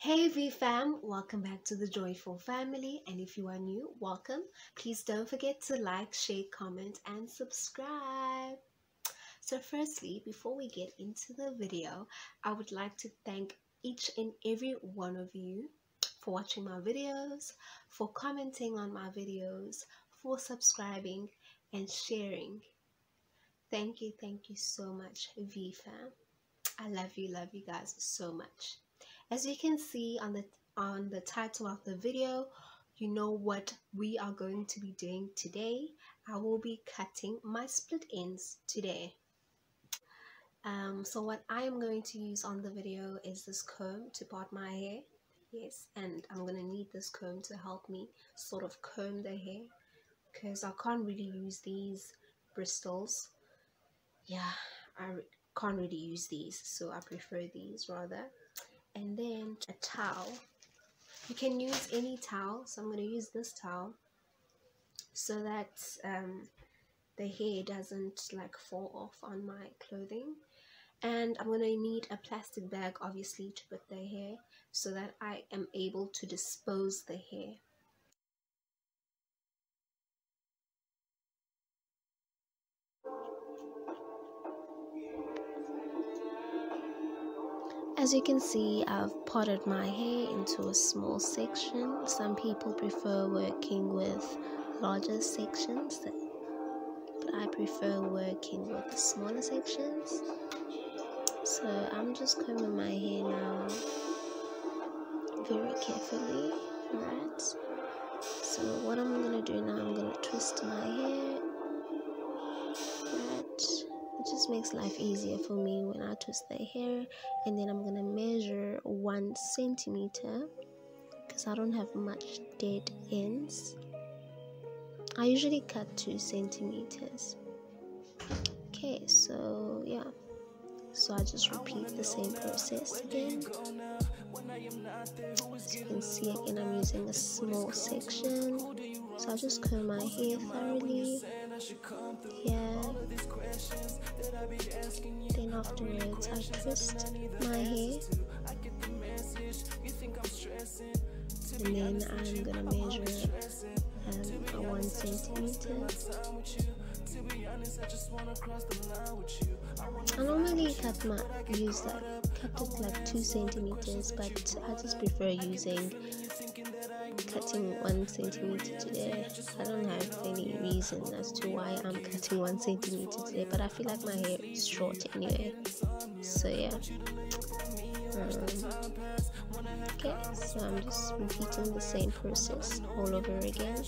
Hey VFam, welcome back to the Joyful Family, and if you are new, welcome. Please don't forget to like, share, comment and subscribe. So firstly, before we get into the video, I would like to thank each and every one of you for watching my videos, for commenting on my videos, for subscribing and sharing. Thank you so much VFam. I love you guys so much. As you can see on the title of the video, you know what we are going to be doing today. I will be cutting my split ends today. So what I am going to use on the video is this comb to part my hair. Yes, and I'm going to need this comb to help me sort of comb the hair, because I can't really use these bristles. Yeah, I can't really use these, so I prefer these rather. And then a towel. You can use any towel, so I'm going to use this towel so that the hair doesn't like fall off on my clothing. And I'm going to need a plastic bag, obviously, to put the hair so that I am able to dispose the hair. As you can see, I've parted my hair into a small section. Some people prefer working with larger sections, but I prefer working with smaller sections. So I'm just combing my hair now very carefully, right? So what I'm going to do now, I'm going to twist my hair, right? It just makes life easier for me when I twist the hair. And then I'm going to measure 1 centimeter because I don't have much dead ends. I usually cut 2 centimeters. Okay, so yeah. So I just repeat the same process again. As you can see, again, I'm using a small section. So I just comb my hair thoroughly. Yeah. Then afterwards, I twist my hair. And then I'm gonna measure 1 centimeter. I normally cut it like 2 centimeters, but I just prefer cutting 1 centimeter today. I don't have any reason as to why I'm cutting 1 centimeter today, but I feel like my hair is short anyway. So yeah. Okay, so I'm just repeating the same process all over again.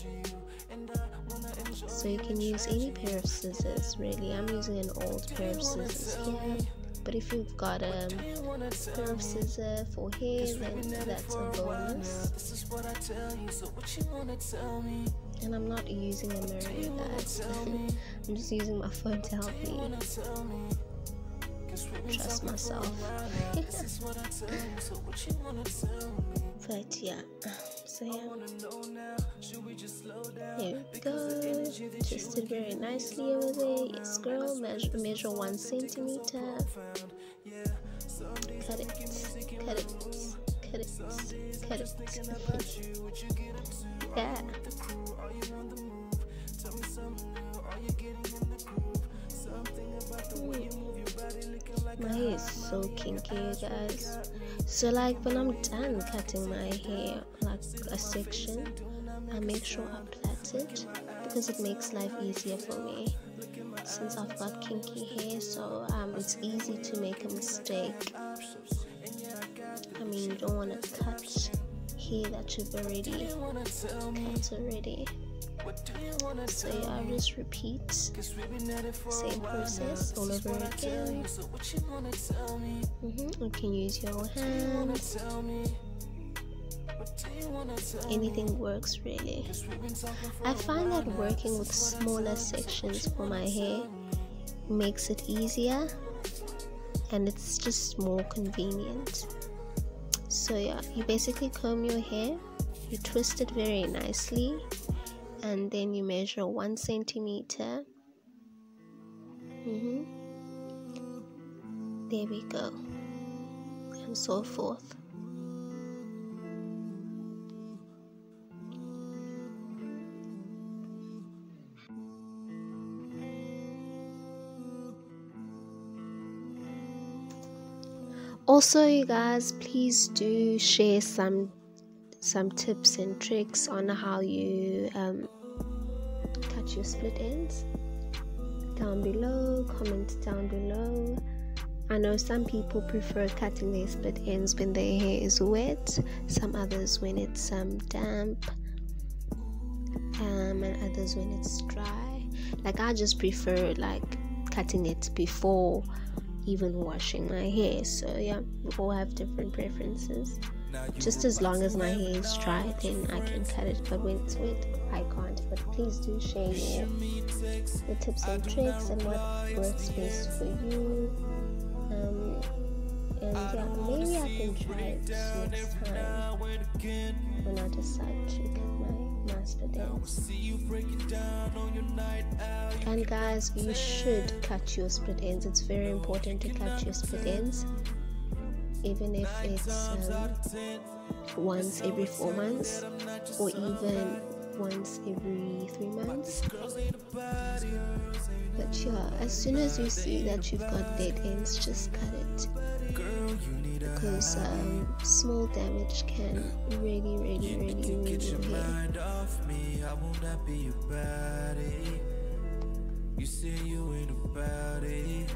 So you can use any pair of scissors, really. I'm using an old pair of scissors here, but if you've got a pair of scissors for hair, then that's a bonus. And I'm not using a mirror, guys. I'm just using my phone to help me. Trust myself. But yeah, so yeah, there we go. Twisted very nicely over there. Yes, girl. Measure 1 centimeter. Cut it. Cut it. Cut it. Cut it. Yeah. My hair is so kinky, you guys. So like when I'm done cutting my hair, like a section, I make sure I plait it because it makes life easier for me. Since I've got kinky hair, so it's easy to make a mistake. I mean, you don't want to cut hair that you've already cut already. So yeah, I just repeat the same process all over again. You can use your hands. Anything works, really. I find that working with smaller sections for my hair makes it easier and it's just more convenient. So yeah, you basically comb your hair, you twist it very nicely, and then you measure 1 centimeter. There we go, and so forth. Also, you guys, please do share some tips and tricks on how you cut your split ends down below. Comment down below. I know some people prefer cutting their split ends when their hair is wet, some others when it's damp, and others when it's dry. Like, I just prefer like cutting it before even washing my hair. So yeah, we all have different preferences. Just as long as my hair is dry, then I can cut it, but when it's wet I can't. But please do share your tips and tricks and what works best for you. And yeah, maybe I can try it next time when I decide to cut my master ends. And guys, you should cut your split ends. It's very important to cut your split ends, even if it's once every 4 months or even once every 3 months. But yeah, as soon as you see that you've got dead ends, just cut it, because small damage can really ruin your hair. You say you ain't about it.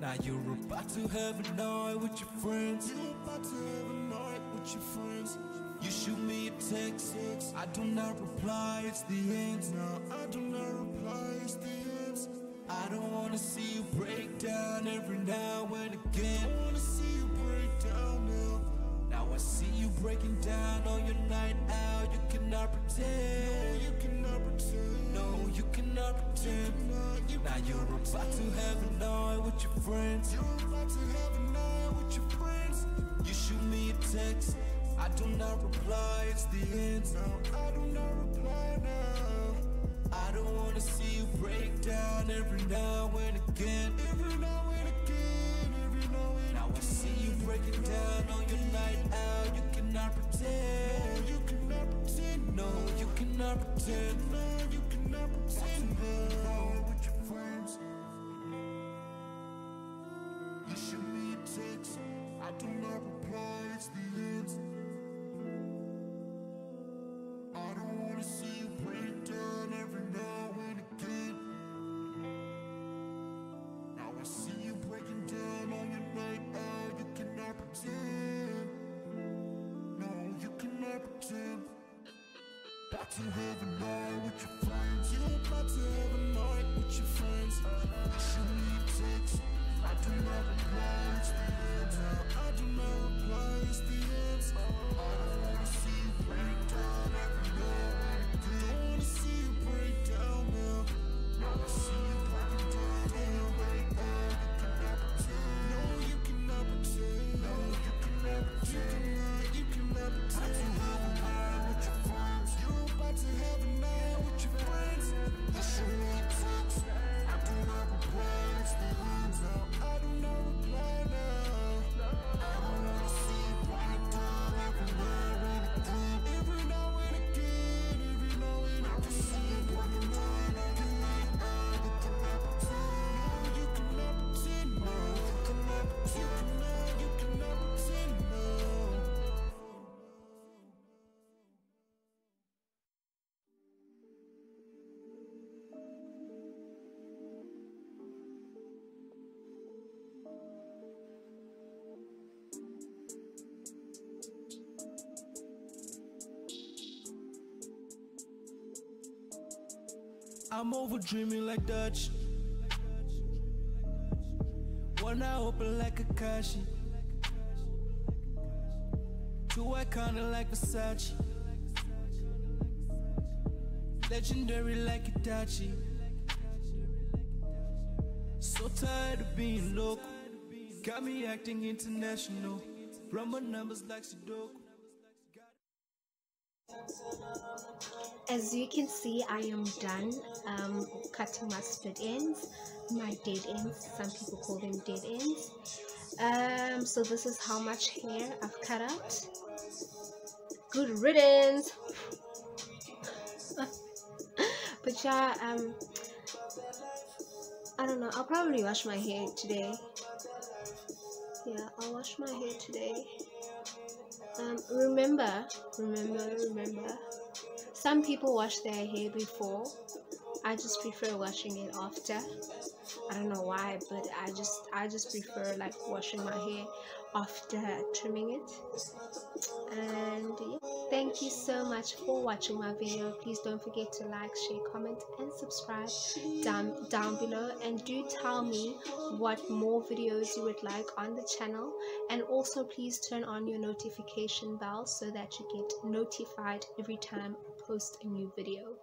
Now you're about to have a night with your friends. You shoot me a text, I do not reply, it's the end. I don't wanna see you break down every now and again. Now I see you breaking down on your night out. You cannot pretend. No, you cannot pretend. Now you're about to have a night with your friends. You shoot me a text, I do not reply, it's the end. I don't wanna see you break down every now and again. Now I see you breaking down on your night out. You cannot pretend. No, you cannot pretend. You shoot me a text, I do not reply, it's the end. I don't wanna see you break down every now and again. Now I see you breaking down on your night out. You cannot pretend. No, you cannot pretend. About to have a night with your friends. You're about to have a night with your friends. You shoot me a text, I do not reply, it's the end. I do not reply, it's the end. I don't wanna see you break down every now and again. Don't wanna see you break down now. Now I see you breaking down every now and again. No, you cannot pretend. No, you cannot pretend. You cannot pretend. You have a night with your friends. You're about to have a night with your friends. You should not text, I do not reply, it's the end. I don't know what plan now. I don't wanna see you break down every now and again. I can see you breaking down every night out. You cannot pretend. No, you cannot pretend. No, you cannot pretend. No, you cannot pretend. I'm over dreaming like Dutch. One eye open like Kakashi, two iconic like Versace, legendary like Itachi. So tired of being local, got me acting international. Run my numbers like Sudoku. As you can see, I am done cutting my split ends, my dead ends, some people call them dead ends. So this is how much hair I've cut out. Good riddance. But yeah, I don't know, I'll probably wash my hair today. Yeah, I'll wash my hair today. Remember, some people wash their hair before. I just prefer washing it after. I don't know why, but I just prefer like washing my hair after trimming it. And yeah, thank you so much for watching my video. Please don't forget to like, share, comment and subscribe down below, and do tell me what more videos you would like on the channel. And also please turn on your notification bell so that you get notified every time I post a new video.